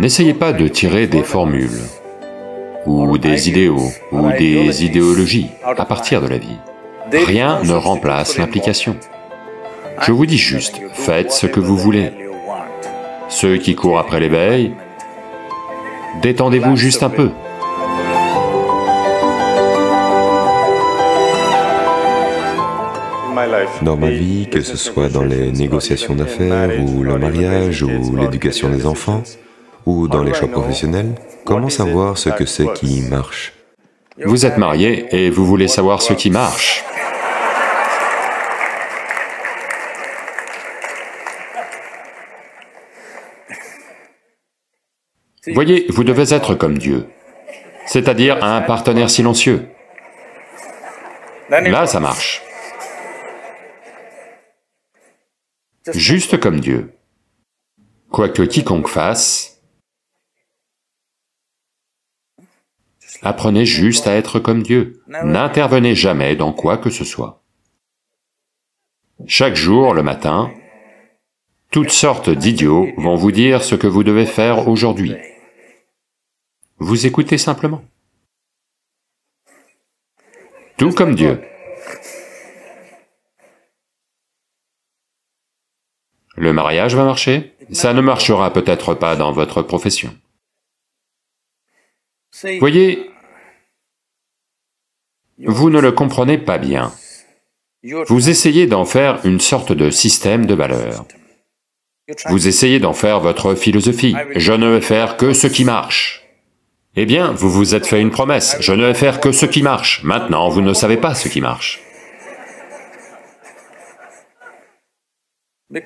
N'essayez pas de tirer des formules, ou des idéaux, ou des idéologies à partir de la vie. Rien ne remplace l'implication. Je vous dis juste, faites ce que vous voulez. Ceux qui courent après l'éveil, détendez-vous juste un peu. Dans ma vie, que ce soit dans les négociations d'affaires, ou le mariage, ou l'éducation des enfants, ou dans les choix professionnels, comment savoir ce que c'est qui marche? Vous êtes marié et vous voulez savoir ce qui marche. Voyez, vous devez être comme Dieu, c'est-à-dire un partenaire silencieux. Là, ça marche. Juste comme Dieu. Quoi que quiconque fasse, apprenez juste à être comme Dieu. N'intervenez jamais dans quoi que ce soit. Chaque jour, le matin, toutes sortes d'idiots vont vous dire ce que vous devez faire aujourd'hui. Vous écoutez simplement. Tout comme Dieu. Le mariage va marcher, ça ne marchera peut-être pas dans votre profession. Voyez, vous ne le comprenez pas bien. Vous essayez d'en faire une sorte de système de valeurs. Vous essayez d'en faire votre philosophie. Je ne vais faire que ce qui marche. Eh bien, vous vous êtes fait une promesse. Je ne vais faire que ce qui marche. Maintenant, vous ne savez pas ce qui marche.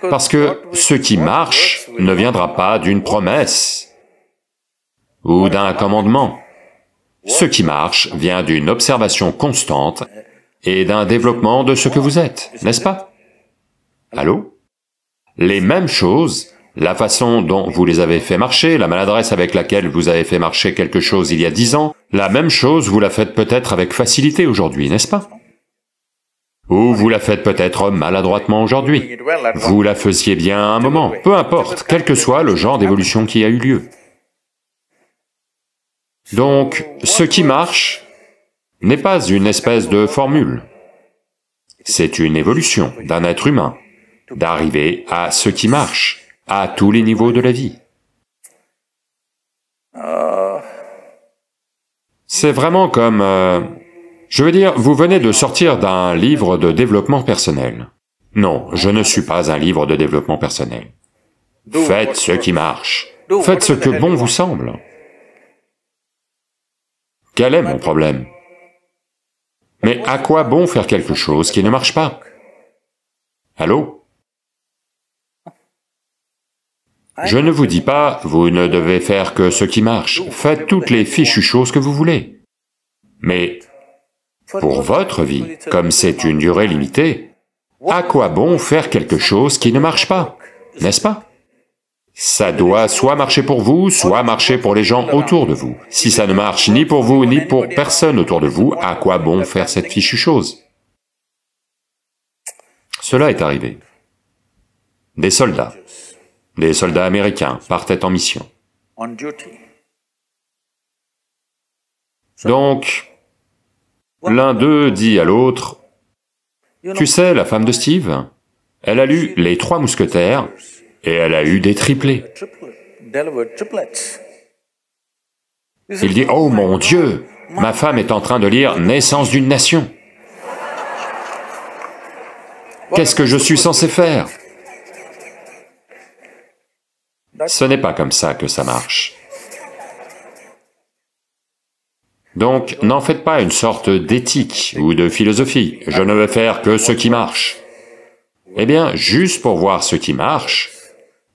Parce que ce qui marche ne viendra pas d'une promesse ou d'un commandement. Ce qui marche vient d'une observation constante et d'un développement de ce que vous êtes, n'est-ce pas? Allô? Les mêmes choses, la façon dont vous les avez fait marcher, la maladresse avec laquelle vous avez fait marcher quelque chose il y a 10 ans, la même chose, vous la faites peut-être avec facilité aujourd'hui, n'est-ce pas? Ou vous la faites peut-être maladroitement aujourd'hui. Vous la faisiez bien à un moment, peu importe, quel que soit le genre d'évolution qui a eu lieu. Donc, ce qui marche n'est pas une espèce de formule. C'est une évolution d'un être humain, d'arriver à ce qui marche, à tous les niveaux de la vie. C'est vraiment comme... je veux dire, vous venez de sortir d'un livre de développement personnel. Non, je ne suis pas un livre de développement personnel. Faites ce qui marche. Faites ce que bon vous semble. Quel est mon problème? Mais à quoi bon faire quelque chose qui ne marche pas? Allô? Je ne vous dis pas, vous ne devez faire que ce qui marche. Faites toutes les fichues choses que vous voulez. Mais... pour votre vie, comme c'est une durée limitée, à quoi bon faire quelque chose qui ne marche pas, n'est-ce pas? Ça doit soit marcher pour vous, soit marcher pour les gens autour de vous. Si ça ne marche ni pour vous, ni pour personne autour de vous, à quoi bon faire cette fichue chose? Cela est arrivé. Des soldats américains partaient en mission. Donc, l'un d'eux dit à l'autre, « Tu sais, la femme de Steve, elle a lu Les Trois Mousquetaires et elle a eu des triplés. » Il dit, « Oh mon Dieu, ma femme est en train de lire Naissance d'une nation. Qu'est-ce que je suis censé faire ?» Ce n'est pas comme ça que ça marche. Donc, n'en faites pas une sorte d'éthique ou de philosophie. Je ne veux faire que ce qui marche. Eh bien, juste pour voir ce qui marche,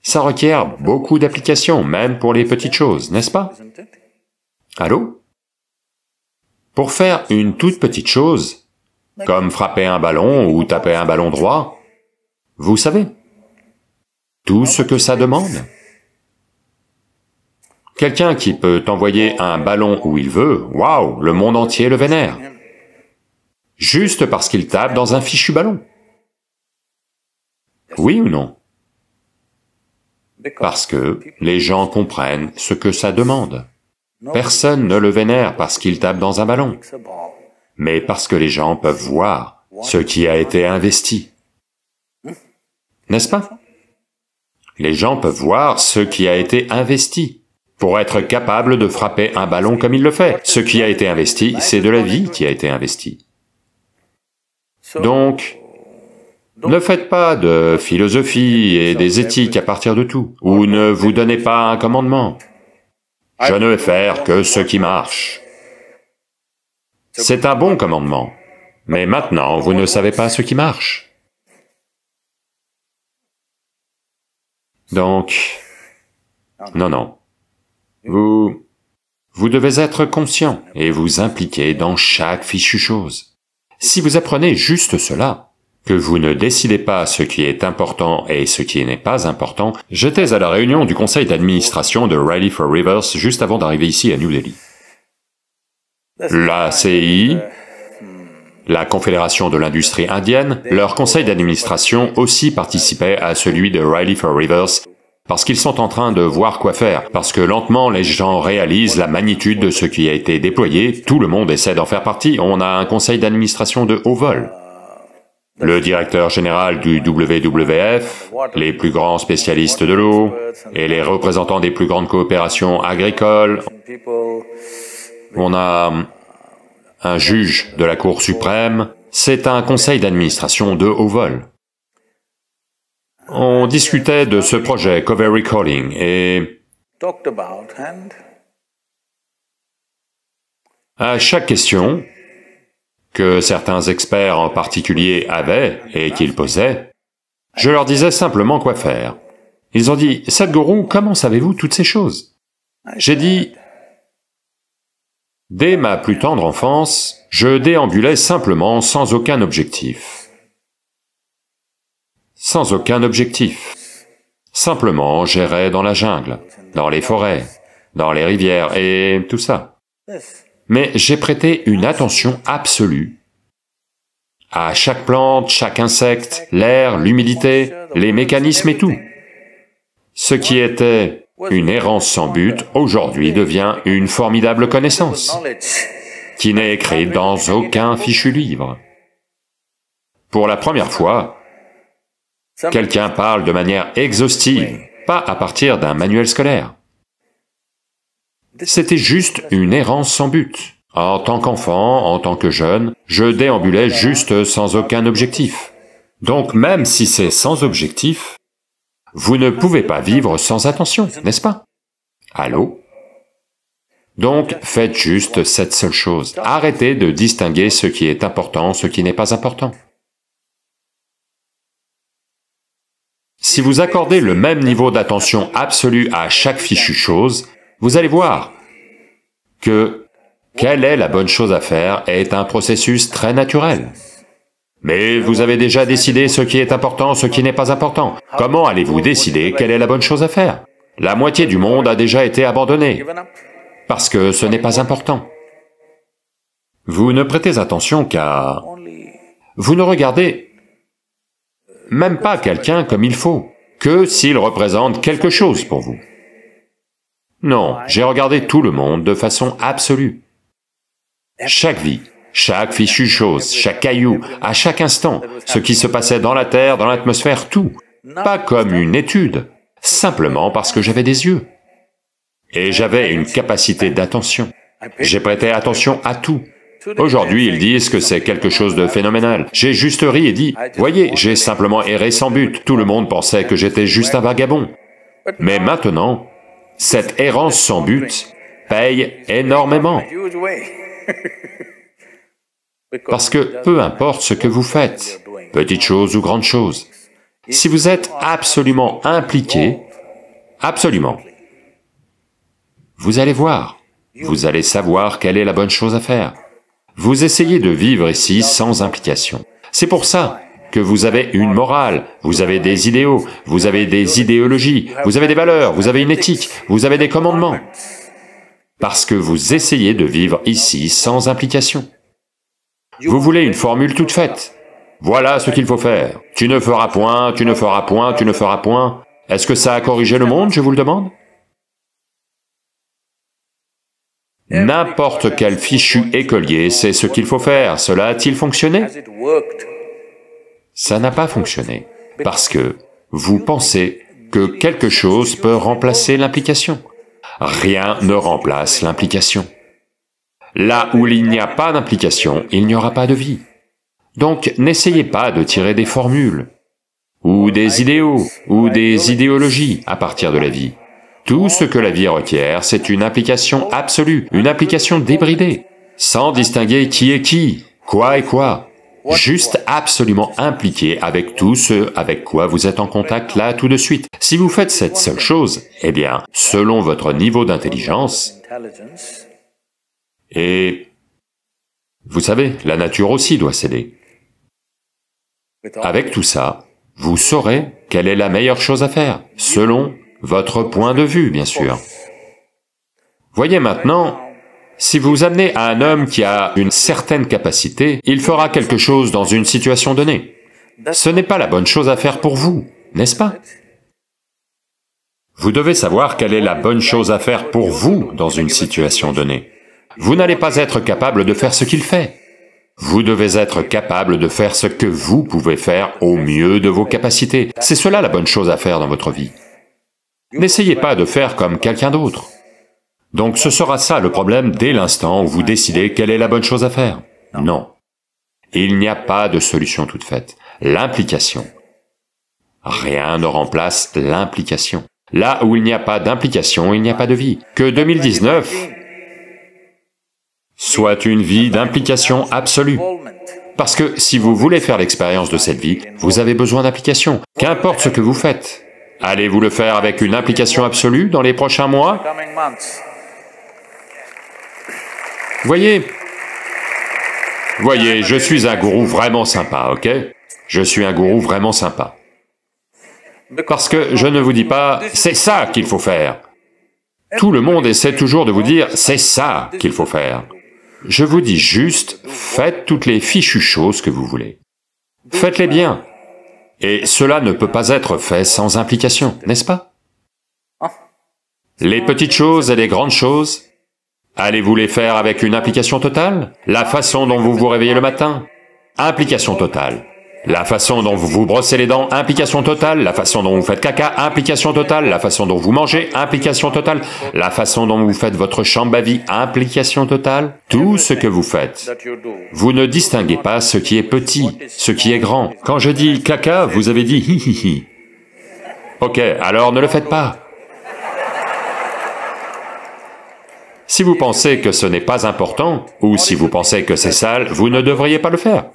ça requiert beaucoup d'applications, même pour les petites choses, n'est-ce pas? Allô? Pour faire une toute petite chose, comme frapper un ballon ou taper un ballon droit, vous savez, tout ce que ça demande. Quelqu'un qui peut envoyer un ballon où il veut, waouh, le monde entier le vénère. Juste parce qu'il tape dans un fichu ballon. Oui ou non? parce que les gens comprennent ce que ça demande. Personne ne le vénère parce qu'il tape dans un ballon, mais parce que les gens peuvent voir ce qui a été investi. N'est-ce pas? Les gens peuvent voir ce qui a été investi pour être capable de frapper un ballon comme il le fait. Ce qui a été investi, c'est de la vie qui a été investie. Donc, ne faites pas de philosophie et des éthiques à partir de tout, ou ne vous donnez pas un commandement. Je ne vais faire que ce qui marche. C'est un bon commandement, mais maintenant, vous ne savez pas ce qui marche. Donc, non, non. Vous devez être conscient et vous impliquer dans chaque fichue chose. Si vous apprenez juste cela, que vous ne décidez pas ce qui est important et ce qui n'est pas important, j'étais à la réunion du conseil d'administration de Rally for Rivers juste avant d'arriver ici à New Delhi. La CII, la Confédération de l'Industrie Indienne, leur conseil d'administration aussi participait à celui de Rally for Rivers parce qu'ils sont en train de voir quoi faire, parce que lentement les gens réalisent la magnitude de ce qui a été déployé, tout le monde essaie d'en faire partie, on a un conseil d'administration de haut vol. Le directeur général du WWF, les plus grands spécialistes de l'eau, et les représentants des plus grandes coopérations agricoles. On a un juge de la Cour suprême. C'est un conseil d'administration de haut vol. On discutait de ce projet Cover Recording et... à chaque question, que certains experts en particulier avaient et qu'ils posaient, je leur disais simplement quoi faire. Ils ont dit, « Sadhguru, comment savez-vous toutes ces choses ?» J'ai dit, « Dès ma plus tendre enfance, je déambulais simplement sans aucun objectif. Sans aucun objectif. Simplement, j'errais dans la jungle, dans les forêts, dans les rivières et tout ça. » Mais j'ai prêté une attention absolue à chaque plante, chaque insecte, l'air, l'humidité, les mécanismes et tout. Ce qui était une errance sans but, aujourd'hui devient une formidable connaissance, qui n'est écrite dans aucun fichu livre. Pour la première fois, quelqu'un parle de manière exhaustive, pas à partir d'un manuel scolaire. C'était juste une errance sans but. En tant qu'enfant, en tant que jeune, je déambulais juste sans aucun objectif. Donc même si c'est sans objectif, vous ne pouvez pas vivre sans attention, n'est-ce pas? Allô? Donc faites juste cette seule chose. Arrêtez de distinguer ce qui est important, ce qui n'est pas important. Si vous accordez le même niveau d'attention absolue à chaque fichue chose, vous allez voir que quelle est la bonne chose à faire est un processus très naturel. Mais vous avez déjà décidé ce qui est important, ce qui n'est pas important. Comment allez-vous décider quelle est la bonne chose à faire? La moitié du monde a déjà été abandonnée, parce que ce n'est pas important. Vous ne prêtez attention qu'à... Vous ne regardez même pas quelqu'un comme il faut, que s'il représente quelque chose pour vous. Non, j'ai regardé tout le monde de façon absolue. Chaque vie, chaque fichue chose, chaque caillou, à chaque instant, ce qui se passait dans la terre, dans l'atmosphère, tout. Pas comme une étude, simplement parce que j'avais des yeux. Et j'avais une capacité d'attention. J'ai prêté attention à tout. Aujourd'hui, ils disent que c'est quelque chose de phénoménal. J'ai juste ri et dit, « Voyez, j'ai simplement erré sans but. Tout le monde pensait que j'étais juste un vagabond. » Mais maintenant, cette errance sans but paye énormément. Parce que peu importe ce que vous faites, petite chose ou grande chose, si vous êtes absolument impliqué, absolument, vous allez voir, vous allez savoir quelle est la bonne chose à faire. Vous essayez de vivre ici sans implication. C'est pour ça que vous avez une morale, vous avez des idéaux, vous avez des idéologies, vous avez des valeurs, vous avez une éthique, vous avez des commandements. Parce que vous essayez de vivre ici sans implication. Vous voulez une formule toute faite. Voilà ce qu'il faut faire. Tu ne feras point, tu ne feras point, tu ne feras point. Est-ce que ça a corrigé le monde, je vous le demande? N'importe quel fichu écolier sait ce qu'il faut faire. Cela a-t-il fonctionné? Ça n'a pas fonctionné, parce que vous pensez que quelque chose peut remplacer l'implication. Rien ne remplace l'implication. Là où il n'y a pas d'implication, il n'y aura pas de vie. Donc, n'essayez pas de tirer des formules, ou des idéaux, ou des idéologies à partir de la vie. Tout ce que la vie requiert, c'est une application absolue, une application débridée, sans distinguer qui est qui, quoi et quoi. Juste absolument impliqué avec tout ce avec quoi vous êtes en contact là tout de suite. Si vous faites cette seule chose, eh bien, selon votre niveau d'intelligence, et vous savez, la nature aussi doit céder. Avec tout ça, vous saurez quelle est la meilleure chose à faire, selon votre point de vue, bien sûr. Voyez maintenant, si vous amenez à un homme qui a une certaine capacité, il fera quelque chose dans une situation donnée. Ce n'est pas la bonne chose à faire pour vous, n'est-ce pas? Vous devez savoir quelle est la bonne chose à faire pour vous dans une situation donnée. Vous n'allez pas être capable de faire ce qu'il fait. Vous devez être capable de faire ce que vous pouvez faire au mieux de vos capacités. C'est cela la bonne chose à faire dans votre vie. N'essayez pas de faire comme quelqu'un d'autre. Donc ce sera ça le problème dès l'instant où vous décidez quelle est la bonne chose à faire. Non. Il n'y a pas de solution toute faite. L'implication. Rien ne remplace l'implication. Là où il n'y a pas d'implication, il n'y a pas de vie. Que 2019 soit une vie d'implication absolue. Parce que si vous voulez faire l'expérience de cette vie, vous avez besoin d'implication. Qu'importe ce que vous faites. Allez-vous le faire avec une implication absolue dans les prochains mois? Voyez, je suis un gourou vraiment sympa, ok? Je suis un gourou vraiment sympa. Parce que je ne vous dis pas, c'est ça qu'il faut faire. Tout le monde essaie toujours de vous dire, c'est ça qu'il faut faire. Je vous dis juste, faites toutes les fichues choses que vous voulez. Faites-les bien. Et cela ne peut pas être fait sans implication, n'est-ce pas? Les petites choses et les grandes choses, allez-vous les faire avec une implication totale? La façon dont vous vous réveillez le matin, implication totale. La façon dont vous vous brossez les dents, implication totale. La façon dont vous faites caca, implication totale. La façon dont vous mangez, implication totale. La façon dont vous faites votre Shambhavi, implication totale. Tout ce que vous faites, vous ne distinguez pas ce qui est petit, ce qui est grand. Quand je dis caca, vous avez dit hi hi hi. Ok, alors ne le faites pas. Si vous pensez que ce n'est pas important, ou si vous pensez que c'est sale, vous ne devriez pas le faire.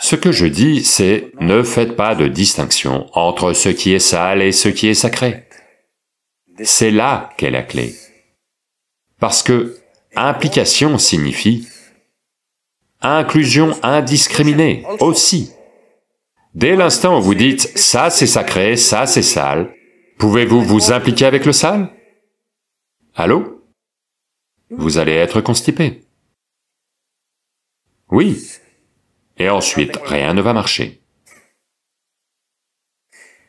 Ce que je dis, c'est ne faites pas de distinction entre ce qui est sale et ce qui est sacré. C'est là qu'est la clé. Parce que implication signifie inclusion indiscriminée aussi. Dès l'instant où vous dites « ça c'est sacré, ça c'est sale », pouvez-vous vous impliquer avec le sale? Allô? Vous allez être constipé. Oui. Et ensuite, rien ne va marcher.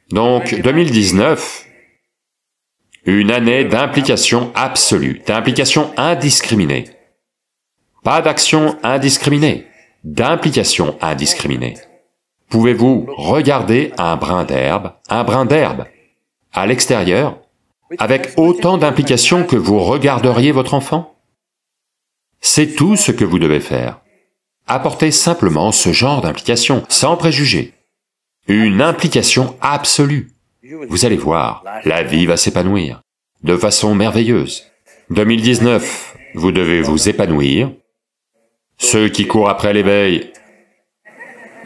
Donc, 2019, une année d'implication absolue, d'implication indiscriminée. Pas d'action indiscriminée, d'implication indiscriminée. Pouvez-vous regarder un brin d'herbe, à l'extérieur, avec autant d'implication que vous regarderiez votre enfant? C'est tout ce que vous devez faire. Apportez simplement ce genre d'implication, sans préjugés. Une implication absolue. Vous allez voir, la vie va s'épanouir, de façon merveilleuse. 2019, vous devez vous épanouir. Ceux qui courent après l'éveil,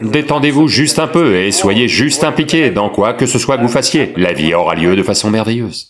détendez-vous juste un peu et soyez juste impliqués dans quoi que ce soit que vous fassiez. La vie aura lieu de façon merveilleuse.